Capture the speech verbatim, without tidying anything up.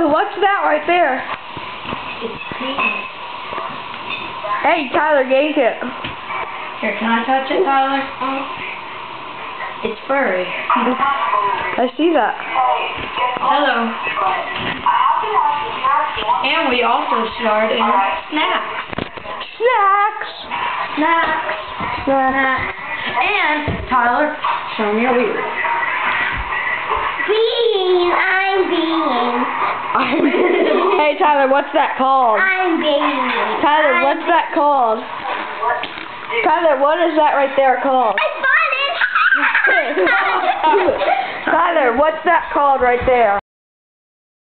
Tyler, what's that right there? It's penis. Hey, Tyler, yank it. Here, can I touch it, Tyler? Oh. It's furry. I see that. Hello. And we also starred in snacks. Snacks. Snacks. Snacks. And, Tyler, show me your weird. Bean. I'm bean. Hey, Tyler, what's that called? I'm bean. Tyler, I'm what's bean. that called? Tyler, what is that right there called? I spotted it! Tyler, what's that called right there?